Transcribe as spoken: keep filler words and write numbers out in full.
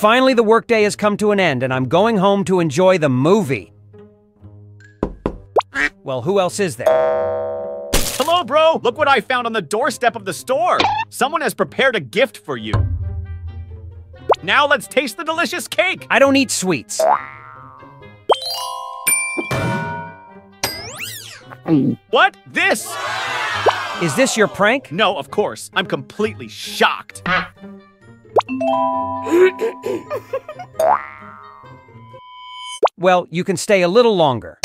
Finally, the workday has come to an end, and I'm going home to enjoy the movie. Well, who else is there? Hello, bro! Look what I found on the doorstep of the store! Someone has prepared a gift for you. Now let's taste the delicious cake! I don't eat sweets. What? This? Is this your prank? No, of course. I'm completely shocked. Well, you can stay a little longer.